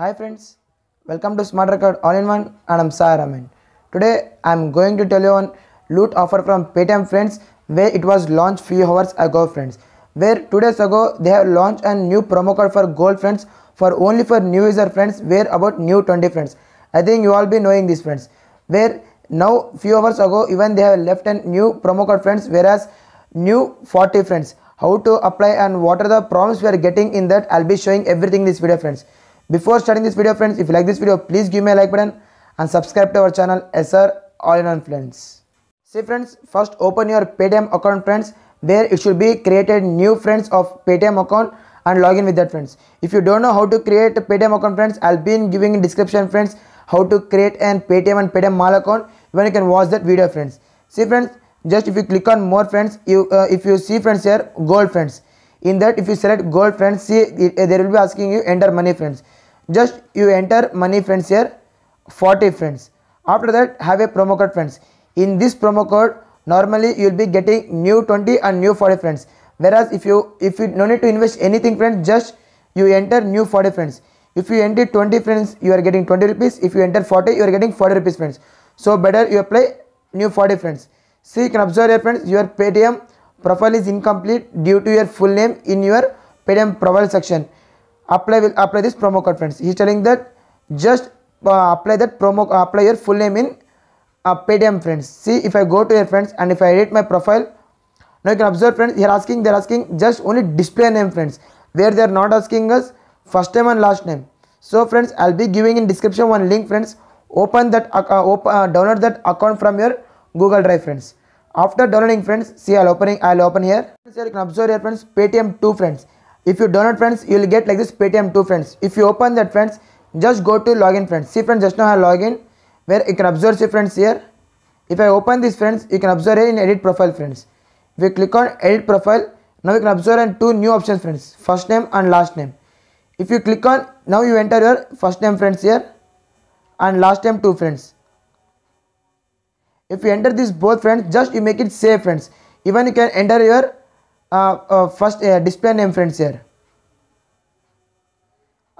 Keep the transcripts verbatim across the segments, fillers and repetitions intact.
Hi friends, welcome to Smart Record All in One, and I'm Sai Raman. Today I'm going to tell you on loot offer from Paytm friends, where it was launched few hours ago friends. Where two days ago they have launched a new promo code for gold friends, for only for new user friends, where about new twenty friends. I think you all be knowing this friends. Where now few hours ago even they have left a new promo code friends, whereas new forty friends. How to apply and what are the problems we are getting in that, I'll be showing everything in this video friends. Before starting this video friends, if you like this video, please give me a like button and subscribe to our channel S R All In One friends. See friends, first open your Paytm account friends, where it should be created new friends of Paytm account and log in with that friends. If you don't know how to create a Paytm account friends, I'll be giving in description friends how to create an Paytm and Paytm Mall account, when you can watch that video friends. See friends, just if you click on more friends, you uh, if you see friends here gold friends, in that if you select gold friends, see it, uh, they will be asking you enter money friends. Just you enter money friends here, forty friends. After that have a promo code friends. In this promo code normally you will be getting new twenty and new forty friends. Whereas if you if you no need to invest anything friends, just you enter new forty friends. If you enter twenty friends, you are getting twenty rupees. If you enter forty, you are getting forty rupees friends. So better you apply new forty friends. See, you can observe here friends, your Paytm profile is incomplete due to your full name in your Paytm profile section. Apply will apply this promo code friends. He is telling that just uh, apply that promo uh, apply your full name in uh, Paytm friends. See, if I go to your friends and if I edit my profile, now you can observe friends, here asking they are asking just only display name friends, where they are not asking us first name and last name. So friends, I'll be giving in description one link friends. Open that uh, open, uh, download that account from your Google Drive friends. After downloading friends, see I'll opening I'll open here. Here you can observe here friends Paytm two friends. If you download friends, you will get like this Paytm two friends. If you open that friends, just go to login friends. See friends, just now I login, where you can observe see friends here. If I open this friends, you can observe here in edit profile friends. If you click on edit profile, now you can observe on two new options friends, first name and last name. If you click on, now you enter your first name friends here and last name two friends. If you enter this both friends, just you make it save friends. Even you can enter your Uh, uh, first uh, display name friends here.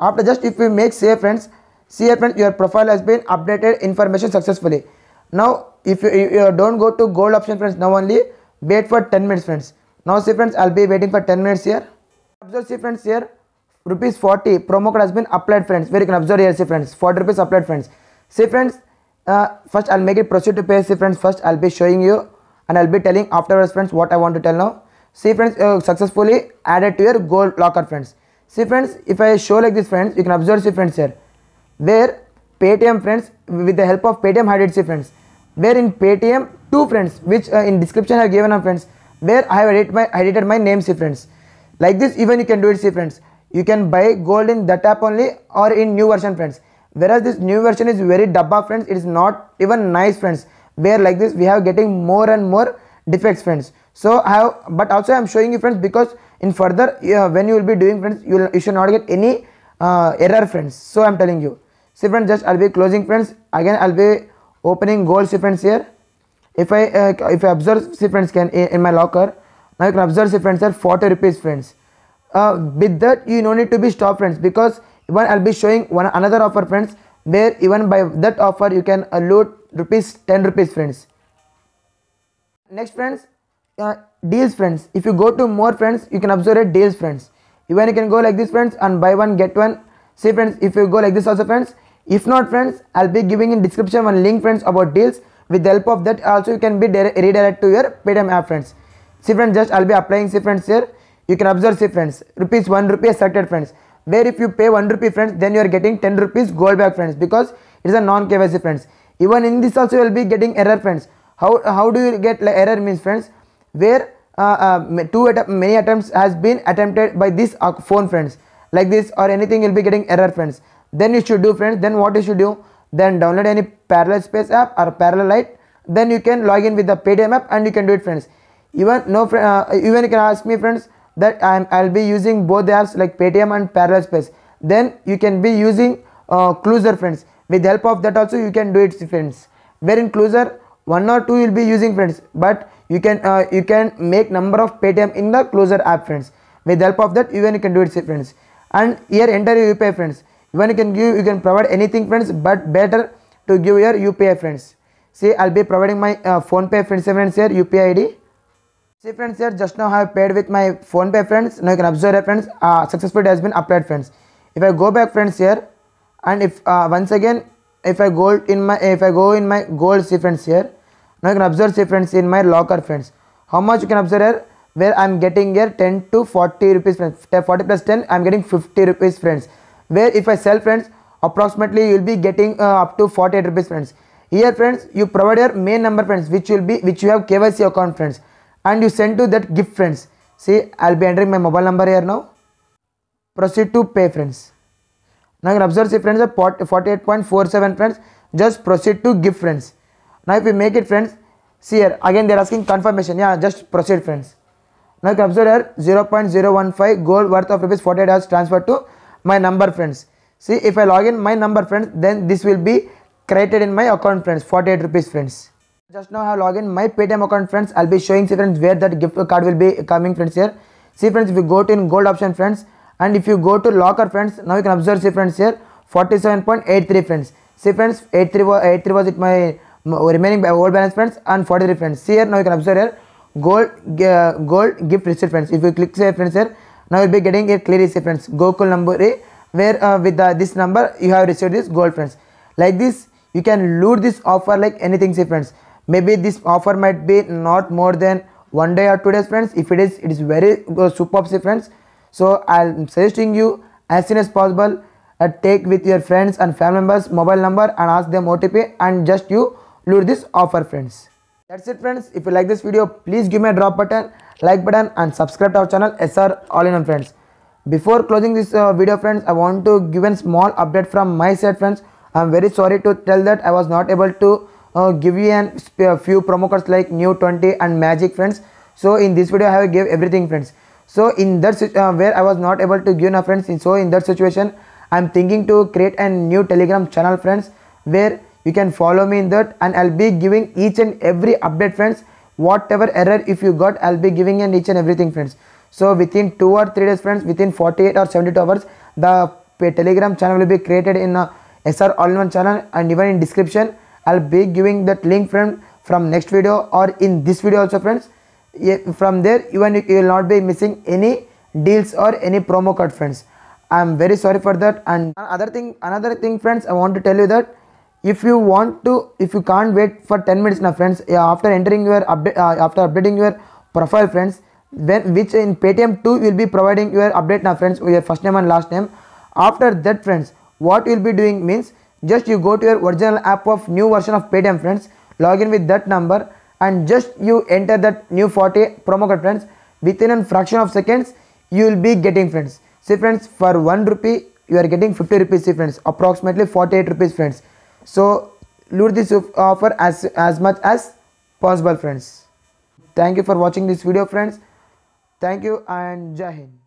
After just if we make save friends, see here friends, your profile has been updated information successfully. Now if you, you, you don't go to gold option friends, now only wait for ten minutes friends. Now see friends, I'll be waiting for ten minutes here. Observe see friends here, rupees forty promo code has been applied friends, where you can observe here see friends, forty rupees applied friends. See friends, uh, first I'll make it proceed to pay. See friends, first I'll be showing you and I'll be telling afterwards friends what I want to tell now. See friends, uh, successfully added to your gold locker friends. See friends, if I show like this friends, you can observe see friends here, where Paytm friends with the help of Paytm hide it see friends, where in Paytm two friends, which uh, in description I have given on friends, where I have edit my, edited my name see friends. Like this even you can do it see friends. You can buy gold in that app only or in new version friends. Whereas this new version is very dabba friends, it is not even nice friends, where like this we have getting more and more defects friends. So I have, but also I am showing you friends, because in further uh, when you will be doing friends, you, will, you should not get any uh, error friends. So I am telling you. See friends, just I'll be closing friends. Again I'll be opening gold see friends here. If I uh, if I observe see friends can in, in my locker, now you can observe see friends here forty rupees friends. Uh, with that you no need to be stop friends, because even I'll be showing one another offer friends, where even by that offer you can uh, loot rupees ten rupees friends. Next friends. Uh, deals friends. If you go to more friends, you can observe it deals friends. Even you can go like this friends and buy one get one. See friends, if you go like this also friends. If not friends, I'll be giving in description one link friends about deals. With the help of that also you can be redirect to your Paytm app friends. See friends, just I'll be applying see friends here. You can observe see friends, rupees one rupee selected friends, where if you pay one rupee friends, then you are getting ten rupees gold back friends, because it is a non K Y C friends. Even in this also you will be getting error friends. How, how do you get like, error means friends? Where uh, uh, too att many attempts has been attempted by this phone friends, like this or anything you'll be getting error friends. Then you should do friends, then what you should do, then download any Parallel Space app or Parallel Lite, then you can log in with the Paytm app and you can do it friends. Even no uh, even you can ask me friends that I'm, I'll be using both the apps like Paytm and Parallel Space, then you can be using uh, Closer friends. With the help of that also you can do it friends, where in Closer one or two you'll be using friends, but You can uh, you can make number of Paytm in the Closer app friends. With the help of that even you can do it friends. And here enter your U P I friends. Even you can give, you can provide anything, friends, but better to give your U P I, friends. See, I'll be providing my uh, phone pay, friends, friends here, U P I I D. See, friends, here just now I have paid with my phone pay, friends. Now you can observe here, friends, uh, successfully it has been applied, friends. If I go back, friends, here, and if uh, once again, if I go in my, if I go in my gold, see, friends, here. Now you can observe, see, friends, in my locker, friends. How much you can observe here? Where I am getting here ten to forty rupees, friends. forty plus ten, I am getting fifty rupees, friends. Where if I sell, friends, approximately you will be getting uh, up to forty-eight rupees, friends. Here, friends, you provide your main number, friends, which will be, which you have K Y C account, friends, and you send to that gift, friends. See, I'll be entering my mobile number here now. Proceed to pay, friends. Now you can observe, see, friends, forty-eight point four seven, friends. Just proceed to give, friends. Now if you make it, friends, see here again they are asking confirmation. Yeah, just proceed, friends. Now you can observe here zero point zero one five gold worth of rupees forty-eight has transferred to my number, friends. See, if I log in my number, friends, then this will be created in my account, friends, forty-eight rupees, friends. Just now I have logged in my Paytm account, friends. I'll be showing, see, friends, where that gift card will be coming, friends, here. See, friends, if you go to in gold option, friends, and if you go to locker, friends, now you can observe, see, friends, here forty-seven point eight three, friends. See, friends, eighty-three was it my remaining old balance, friends, and forty-three, friends. See here, now you can observe here gold uh, gold gift receipt, friends. If you click here, friends, here now you'll be getting a clear receipt, friends. Google number A, where uh, with the, this number you have received this gold, friends. Like this, you can loot this offer like anything, see, friends. Maybe this offer might be not more than one day or two days, friends. If it is, it is very uh, superb, see, friends. So I'm suggesting you as soon as possible uh, take with your friends and family members mobile number and ask them O T P and just you loot this offer, friends. That's it, friends. If you like this video, please give me a drop button, like button, and subscribe to our channel S R All In One, friends. Before closing this uh, video, friends, I want to give a small update from my side, friends. I'm very sorry to tell that I was not able to uh, give you an a few promo codes like new twenty and magic, friends. So in this video, I have give everything, friends. So in that uh, where I was not able to give, now, friends. So in that situation, I'm thinking to create a new Telegram channel, friends, where you can follow me in that, and I'll be giving each and every update, friends. Whatever error if you got, I'll be giving in each and everything, friends. So within two or three days, friends, within forty-eight or seventy-two hours, the Telegram channel will be created in a S R All In One channel, and even in description, I'll be giving that link, friend, from next video or in this video also, friends. From there, even you will not be missing any deals or any promo code, friends. I'm very sorry for that. And another thing, another thing, friends, I want to tell you that. If you want to, if you can't wait for ten minutes now, friends, after entering your update, uh, after updating your profile, friends, when which in Paytm two will be providing your update now, friends, your first name and last name. After that, friends, what you'll be doing means just you go to your original app of new version of Paytm, friends, log in with that number and just you enter that new forty promo code, friends. Within a fraction of seconds, you will be getting, friends. See, friends, for one rupee, you are getting fifty rupees, see, friends, approximately forty-eight rupees, friends. So loot this offer as as much as possible, friends. Thank you for watching this video, friends. Thank you and Jai Hind.